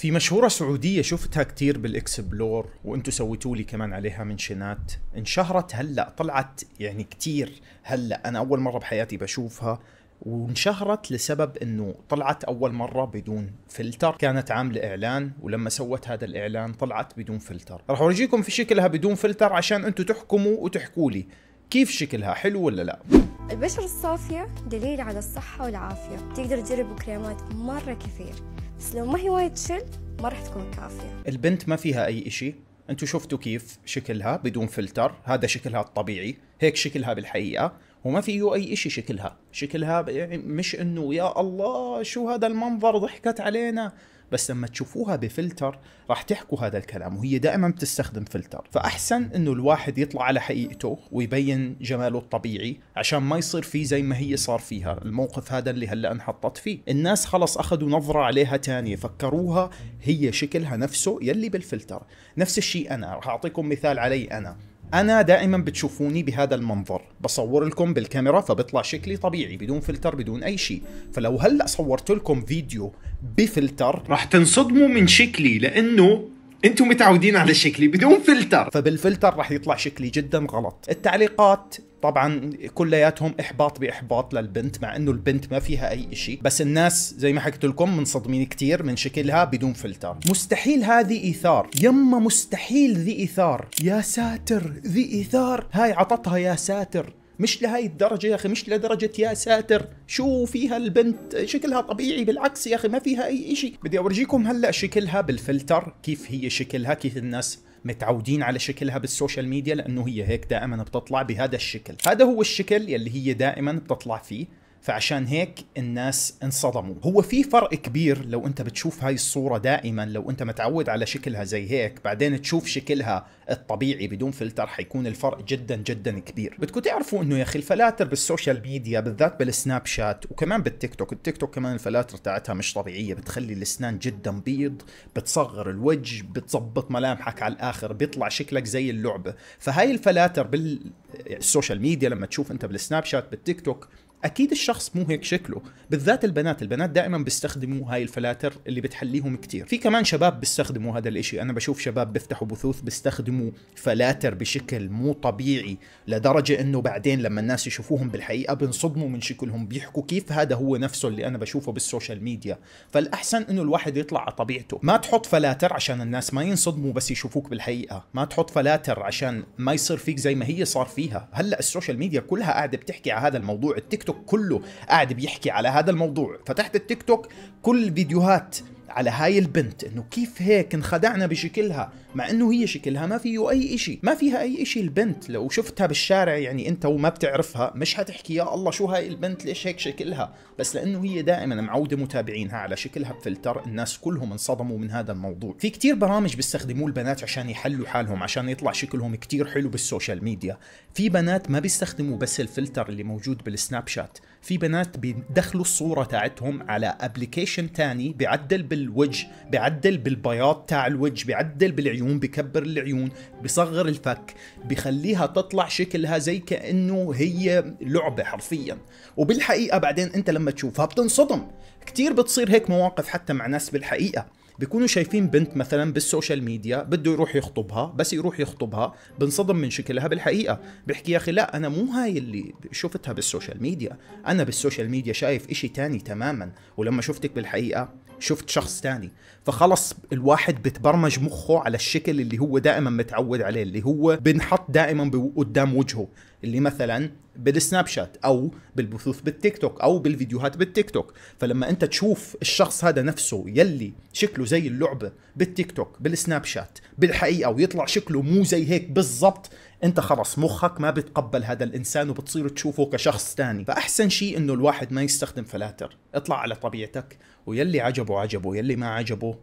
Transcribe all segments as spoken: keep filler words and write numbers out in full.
في مشهورة سعودية شفتها كتير بالاكسبلور وانتو سويتوا لي كمان عليها منشنات، انشهرت هلأ، طلعت يعني كتير هلأ، أنا أول مرة بحياتي بشوفها، وانشهرت لسبب انه طلعت أول مرة بدون فلتر. كانت عاملة إعلان ولما سوت هذا الإعلان طلعت بدون فلتر. رح أورجيكم في شكلها بدون فلتر عشان انتو تحكموا وتحكوا لي كيف شكلها، حلو ولا لا؟ البشرة الصافية دليل على الصحة والعافية، بتقدر تجربوا كريمات مرة كثير، بس لو ما هي وايد شل ما رح تكون كافية. البنت ما فيها أي إشي، أنتوا شفتوا كيف شكلها بدون فلتر، هذا شكلها الطبيعي، هيك شكلها بالحقيقة، وما فيه أي إشي شكلها، شكلها يعني مش إنه يا الله شو هذا المنظر ضحكت علينا، بس لما تشوفوها بفلتر راح تحكوا هذا الكلام، وهي دائما بتستخدم فلتر. فأحسن انه الواحد يطلع على حقيقته ويبين جماله الطبيعي عشان ما يصير فيه زي ما هي صار فيها الموقف هذا اللي هلا انحطت فيه. الناس خلص اخذوا نظرة عليها تانية، فكروها هي شكلها نفسه يلي بالفلتر. نفس الشيء انا راح اعطيكم مثال علي. انا أنا دائما بتشوفوني بهذا المنظر، بصور لكم بالكاميرا فبطلع شكلي طبيعي بدون فلتر بدون أي شيء. فلو هلأ صورت لكم فيديو بفلتر راح تنصدموا من شكلي، لأنه أنتم متعودين على شكلي بدون فلتر، فبالفلتر راح يطلع شكلي جدا غلط. التعليقات طبعا كلياتهم احباط باحباط للبنت، مع انه البنت ما فيها اي شيء، بس الناس زي ما حكيت لكم منصدمين كثير من شكلها بدون فلتر. مستحيل هذه ايثار، يما مستحيل ذي ايثار، يا ساتر ذي ايثار، هاي عطتها يا ساتر، مش لهي الدرجة يا أخي، مش لدرجة يا ساتر، شو فيها البنت شكلها طبيعي، بالعكس يا أخي ما فيها أي إشي. بدي أورجيكم هلأ شكلها بالفلتر، كيف هي شكلها، كيف الناس متعودين على شكلها بالسوشيال ميديا، لأنه هي هيك دائما بتطلع بهذا الشكل، هذا هو الشكل يلي هي دائما بتطلع فيه، فعشان هيك الناس انصدموا. هو في فرق كبير لو انت بتشوف هاي الصورة دائما، لو انت متعود على شكلها زي هيك بعدين تشوف شكلها الطبيعي بدون فلتر حيكون الفرق جدا جدا كبير. بدكم تعرفوا انه يا اخي الفلاتر بالسوشيال ميديا بالذات بالسناب شات وكمان بالتيك توك، التيك توك كمان الفلاتر تاعتها مش طبيعية، بتخلي الاسنان جدا بيض، بتصغر الوجه، بتظبط ملامحك على الاخر، بيطلع شكلك زي اللعبة. فهاي الفلاتر بالسوشيال ميديا لما تشوف انت بالسناب شات بالتيك توك اكيد الشخص مو هيك شكله، بالذات البنات، البنات دائما بيستخدموا هاي الفلاتر اللي بتحليهم كتير. في كمان شباب بيستخدموا هذا الاشي، انا بشوف شباب بيفتحوا بثوث بيستخدموا فلاتر بشكل مو طبيعي، لدرجة انه بعدين لما الناس يشوفوهم بالحقيقة بنصدموا من شكلهم، بيحكوا كيف هذا هو نفسه اللي انا بشوفه بالسوشيال ميديا. فالاحسن انه الواحد يطلع على طبيعته، ما تحط فلاتر عشان الناس ما ينصدموا بس يشوفوك بالحقيقة، ما تحط فلاتر عشان ما يصير فيك زي ما هي صار فيها. هلا السوشيال ميديا كلها قاعدة بتحكي على هذا الموضوع، التيك توك كله قاعد بيحكي على هذا الموضوع. فتحت التيك توك كل فيديوهات على هاي البنت، انه كيف هيك انخدعنا بشكلها، مع انه هي شكلها ما فيه اي اشي، ما فيها اي اشي. البنت لو شفتها بالشارع يعني انت وما بتعرفها مش هتحكي يا الله شو هاي البنت ليش هيك شكلها، بس لانه هي دائما معودة متابعينها على شكلها بفلتر، الناس كلهم انصدموا من هذا الموضوع. في كتير برامج بيستخدموه البنات عشان يحلوا حالهم، عشان يطلع شكلهم كتير حلو بالسوشيال ميديا. في بنات ما بيستخدموا بس الفلتر اللي موجود بالسناب شات، في بنات بيدخلوا الصورة تاعتهم على ابلكيشن تاني، بيعدل بالوجه، بيعدل بالبياض تاع الوجه، بيعدل بالعيون، بكبر العيون، بصغر الفك، بخليها تطلع شكلها زي كأنه هي لعبة حرفيا. وبالحقيقة بعدين انت لما تشوفها بتنصدم كتير، بتصير هيك مواقف حتى مع ناس بالحقيقة، بيكونوا شايفين بنت مثلا بالسوشيال ميديا بده يروح يخطبها، بس يروح يخطبها بنصدم من شكلها بالحقيقة، بحكي يا أخي لا أنا مو هاي اللي شفتها بالسوشيال ميديا، أنا بالسوشيال ميديا شايف إشي تاني تماما، ولما شفتك بالحقيقة شفت شخص تاني. فخلص الواحد بتبرمج مخه على الشكل اللي هو دائما متعود عليه، اللي هو بنحط دائما قدام وجهه، اللي مثلا بالسناب شات او بالبثوث بالتيك توك او بالفيديوهات بالتيك توك. فلما انت تشوف الشخص هذا نفسه يلي شكله زي اللعبة بالتيك توك بالسناب شات بالحقيقة ويطلع شكله مو زي هيك بالضبط، انت خلص مخك ما بتقبل هذا الانسان وبتصير تشوفه كشخص تاني. فاحسن شيء انه الواحد ما يستخدم فلاتر، اطلع على طبيعتك، ويلي عجبه عجبه، يلي ما عجبه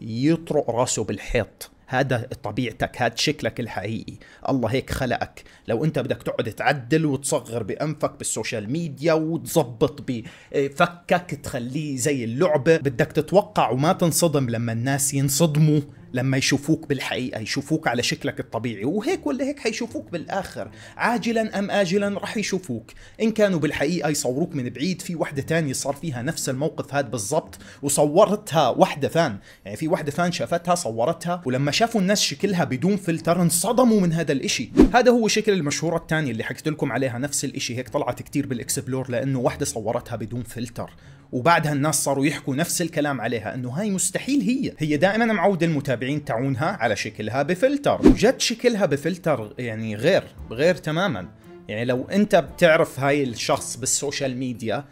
يطرق راسه بالحيط، هذا طبيعتك، هذا شكلك الحقيقي، الله هيك خلقك. لو انت بدك تقعد تعدل وتصغر بأنفك بالسوشيال ميديا وتظبط بفكك تخليه زي اللعبة، بدك تتوقع وما تنصدم لما الناس ينصدموا لما يشوفوك بالحقيقة، يشوفوك على شكلك الطبيعي، وهيك ولا هيك حيشوفوك بالآخر عاجلا أم آجلا رح يشوفوك، إن كانوا بالحقيقة يصوروك من بعيد. في وحدة تانية صار فيها نفس الموقف هذا بالضبط وصورتها وحدة ثان، يعني في وحدة ثان شافتها صورتها، ولما شافوا الناس شكلها بدون فلتر انصدموا من هذا الإشي. هذا هو شكل المشهورة الثانية اللي حكيت لكم عليها، نفس الإشي هيك طلعت كتير بالإكسبلور لأنه وحدة صورتها بدون فلتر، وبعدها الناس صاروا يحكوا نفس الكلام عليها إنه هاي مستحيل، هي هي دائما معود المتابعين تعونها على شكلها بفلتر، وجد شكلها بفلتر يعني غير غير تماما. يعني لو أنت بتعرف هاي الشخص بالسوشيال ميديا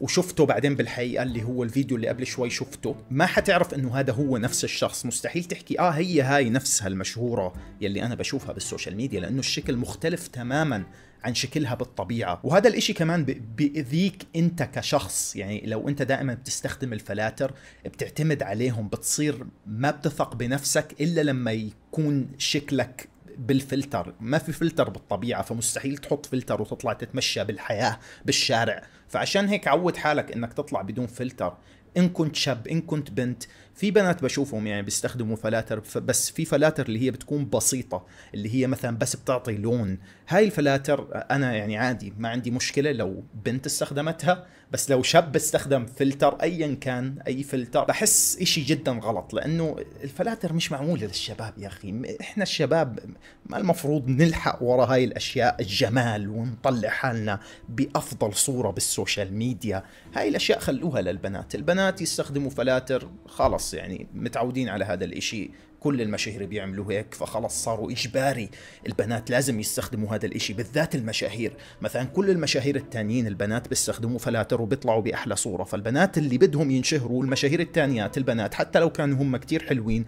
وشفته بعدين بالحقيقة اللي هو الفيديو اللي قبل شوي شفته، ما حتعرف إنه هذا هو نفس الشخص، مستحيل تحكي آه هي هاي نفسها المشهورة يلي أنا بشوفها بالسوشيال ميديا، لأنه الشكل مختلف تماما عن شكلها بالطبيعة. وهذا الاشي كمان بيأذيك انت كشخص، يعني لو انت دائما بتستخدم الفلاتر بتعتمد عليهم بتصير ما بتثق بنفسك الا لما يكون شكلك بالفلتر، ما في فلتر بالطبيعة، فمستحيل تحط فلتر وتطلع تتمشى بالحياة بالشارع. فعشان هيك عود حالك انك تطلع بدون فلتر، إن كنت شاب إن كنت بنت. في بنات بشوفهم يعني بيستخدموا فلاتر، بس في فلاتر اللي هي بتكون بسيطة، اللي هي مثلا بس بتعطي لون. هاي الفلاتر أنا يعني عادي ما عندي مشكلة لو بنت استخدمتها، بس لو شاب استخدم فلتر أيا كان أي فلتر بحس إشي جدا غلط، لأنه الفلاتر مش معمولة للشباب يا أخي. إحنا الشباب ما المفروض نلحق ورا هاي الأشياء الجمال ونطلع حالنا بأفضل صورة بالسوشيال ميديا؟ هاي الأشياء خلوها للبنات. البنات يستخدموا فلاتر خلص، يعني متعودين على هذا الاشي، كل المشاهير بيعملوا هيك، فخلص صاروا اجباري البنات لازم يستخدموا هذا الاشي، بالذات المشاهير. مثلا كل المشاهير التانيين البنات بيستخدموا فلاتر وبيطلعوا باحلى صورة، فالبنات اللي بدهم ينشهروا المشاهير التانيات البنات حتى لو كانوا هم كتير حلوين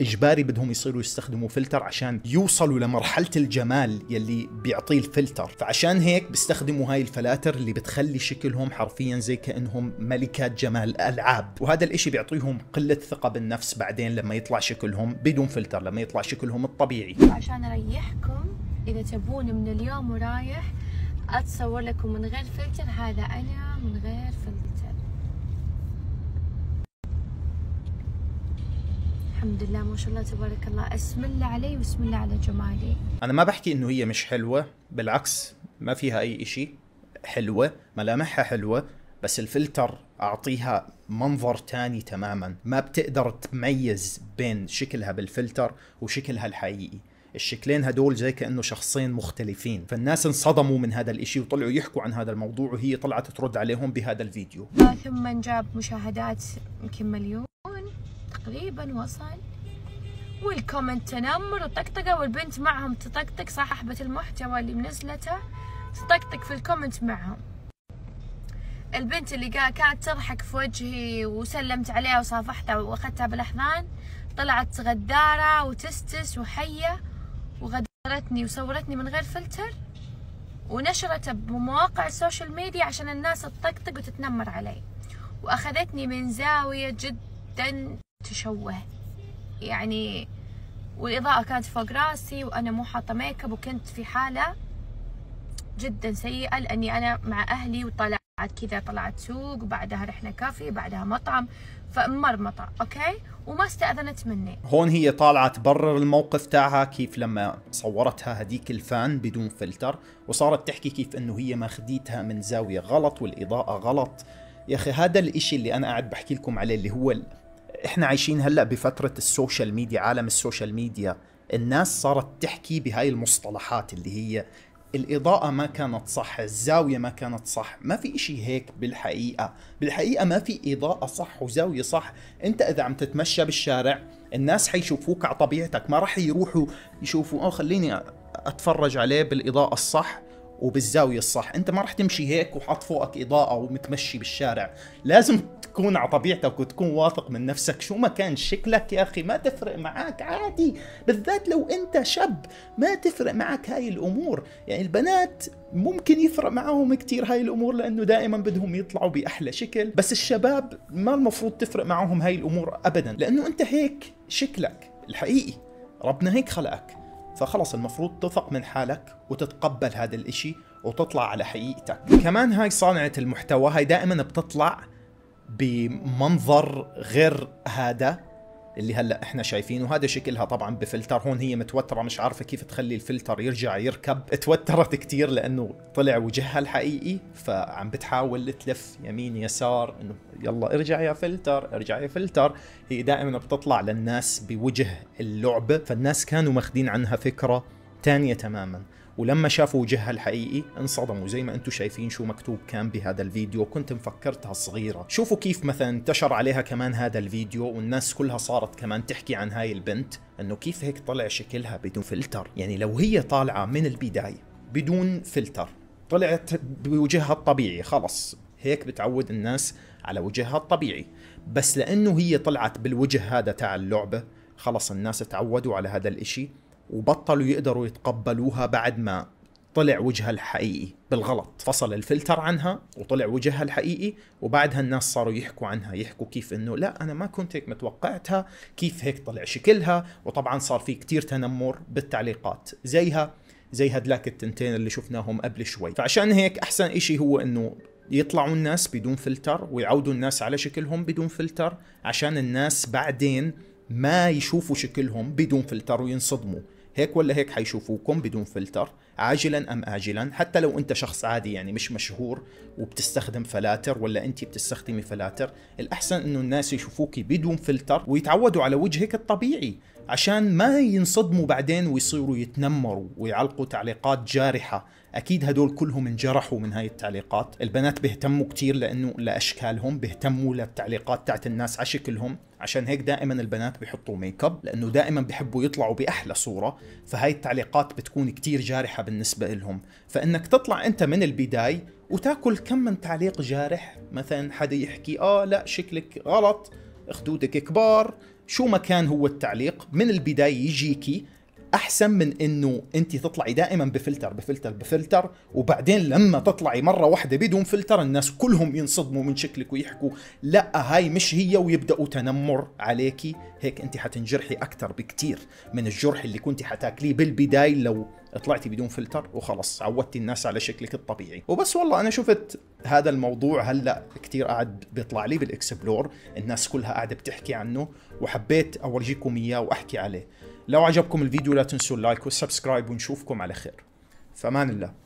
اجباري بدهم يصيروا يستخدموا فلتر عشان يوصلوا لمرحلة الجمال يلي بيعطيه الفلتر. فعشان هيك بيستخدموا هاي الفلاتر اللي بتخلي شكلهم حرفيا زي كأنهم ملكات جمال ألعاب، وهذا الاشي بيعطيهم قلة ثقة بالنفس بعدين لما يطلع شكلهم بدون فلتر، لما يطلع شكلهم الطبيعي. عشان اريحكم اذا تبون من اليوم ورايح اتصور لكم من غير فلتر، هذا انا من غير فلتر الحمد لله ما شاء الله تبارك الله، اسم الله علي واسم الله على جمالي. انا ما بحكي انه هي مش حلوة، بالعكس ما فيها اي اشي، حلوة ملامحها حلوة، بس الفلتر اعطيها منظر تاني تماما، ما بتقدر تميز بين شكلها بالفلتر وشكلها الحقيقي. الشكلين هدول زي كأنه شخصين مختلفين، فالناس انصدموا من هذا الاشي وطلعوا يحكوا عن هذا الموضوع، وهي طلعت ترد عليهم بهذا الفيديو. ثم جاب مشاهدات يمكن مليون تقريبا وصل، والكومنت تنمر وطقطقه، والبنت معهم تطقطق صاحبة المحتوى اللي منزلته تطقطق في الكومنت معهم. البنت اللي كانت تضحك في وجهي وسلمت عليها وصافحتها واخذتها بالاحضان طلعت غدارة وتستس وحية، وغدرتني وصورتني من غير فلتر ونشرتها بمواقع السوشيال ميديا عشان الناس تطقطق وتتنمر علي، واخذتني من زاوية جدا تشوه يعني، والإضاءة كانت فوق راسي وأنا مو حاطة ميك اب، وكنت في حالة جدا سيئة لأني أنا مع أهلي، وطلعت كذا طلعت سوق وبعدها رحنا كافي بعدها مطعم فمرمطة، أوكي، وما استأذنت مني. هون هي طالعة تبرر الموقف تاعها كيف لما صورتها هديك الفان بدون فلتر، وصارت تحكي كيف إنه هي ماخديتها من زاوية غلط والإضاءة غلط. يا أخي هذا الإشي اللي أنا قاعد بحكي لكم عليه، اللي هو احنا عايشين هلأ بفترة السوشيال ميديا، عالم السوشيال ميديا، الناس صارت تحكي بهاي المصطلحات اللي هي الإضاءة ما كانت صح، الزاوية ما كانت صح. ما في إشي هيك بالحقيقة، بالحقيقة ما في إضاءة صح وزاوية صح. أنت إذا عم تتمشى بالشارع الناس حيشوفوك على طبيعتك، ما راح يروحوا يشوفوا اه خليني أتفرج عليه بالإضاءة الصح وبالزاوية الصح. أنت ما راح تمشي هيك وحط فوقك إضاءة ومتمشي بالشارع، لازم تكون على طبيعتك وتكون واثق من نفسك شو ما كان شكلك يا أخي، ما تفرق معاك عادي، بالذات لو أنت شاب ما تفرق معاك هاي الأمور. يعني البنات ممكن يفرق معهم كتير هاي الأمور لأنه دائما بدهم يطلعوا بأحلى شكل، بس الشباب ما المفروض تفرق معهم هاي الأمور أبدا، لأنه أنت هيك شكلك الحقيقي، ربنا هيك خلقك، فخلص المفروض تثق من حالك وتتقبل هذا الإشي وتطلع على حقيقتك. كمان هاي صانعة المحتوى هاي دائما بتطلع بمنظر غير هذا، اللي هلا احنا شايفينه. وهذا شكلها طبعا بفلتر، هون هي متوتره مش عارفه كيف تخلي الفلتر يرجع يركب، توترت كثير لانه طلع وجهها الحقيقي، فعم بتحاول تلف يمين يسار انه يلا ارجع يا فلتر ارجع يا فلتر. هي دائما بتطلع للناس بوجه اللعبه، فالناس كانوا ماخذين عنها فكره ثانيه تماما، ولما شافوا وجهها الحقيقي انصدموا. زي ما انتم شايفين شو مكتوب كان بهذا الفيديو، كنت مفكرتها صغيرة. شوفوا كيف مثلا انتشر عليها كمان هذا الفيديو، والناس كلها صارت كمان تحكي عن هاي البنت انه كيف هيك طلع شكلها بدون فلتر. يعني لو هي طالعة من البداية بدون فلتر طلعت بوجهها الطبيعي، خلص هيك بتعود الناس على وجهها الطبيعي، بس لانه هي طلعت بالوجه هذا تاع اللعبة خلص الناس تعودوا على هذا الاشي وبطلوا يقدروا يتقبلوها بعد ما طلع وجهها الحقيقي بالغلط. فصل الفلتر عنها وطلع وجهها الحقيقي، وبعدها الناس صاروا يحكوا عنها، يحكوا كيف انه لا انا ما كنت هيك متوقعتها، كيف هيك طلع شكلها. وطبعا صار في كتير تنمر بالتعليقات زيها زي هدلاك التنتين اللي شفناهم قبل شوي. فعشان هيك احسن اشي هو انه يطلعوا الناس بدون فلتر ويعودوا الناس على شكلهم بدون فلتر، عشان الناس بعدين ما يشوفوا شكلهم بدون فلتر وينصدموا. هيك ولا هيك حيشوفوكم بدون فلتر عاجلا ام اجلا، حتى لو انت شخص عادي يعني مش مشهور وبتستخدم فلاتر ولا انت بتستخدمي فلاتر، الاحسن انه الناس يشوفوكي بدون فلتر ويتعودوا على وجهك الطبيعي عشان ما ينصدموا بعدين ويصيروا يتنمروا ويعلقوا تعليقات جارحة. اكيد هدول كلهم انجرحوا من هاي التعليقات. البنات بيهتموا كتير لانه لاشكالهم، بيهتموا للتعليقات تاعت الناس على شكلهم، عشان هيك دائما البنات بيحطوا ميك اب لانه دائما بيحبوا يطلعوا باحلى صورة، فهاي التعليقات بتكون كتير جارحة بالنسبة لهم. فانك تطلع انت من البداية وتاكل كم من تعليق جارح، مثلا حدا يحكي اه لا شكلك غلط، خدودك كبار، شو ما كان هو التعليق من البداية يجيكي، أحسن من إنه أنت تطلعي دائما بفلتر بفلتر بفلتر، وبعدين لما تطلعي مرة واحدة بدون فلتر الناس كلهم ينصدموا من شكلك ويحكوا لا هاي مش هي، ويبدأوا تنمر عليكي. هيك أنت حتنجرحي أكتر بكتير من الجرح اللي كنت حتاكليه بالبداية لو طلعتي بدون فلتر وخلص عودتي الناس على شكلك الطبيعي. وبس والله أنا شفت هذا الموضوع هلأ كتير قاعد بيطلع لي بالإكسبلور، الناس كلها قاعدة بتحكي عنه وحبيت أورجيكم إياه وأحكي عليه. لو عجبكم الفيديو لا تنسوا اللايك والسبسكرايب، ونشوفكم على خير. فمان الله.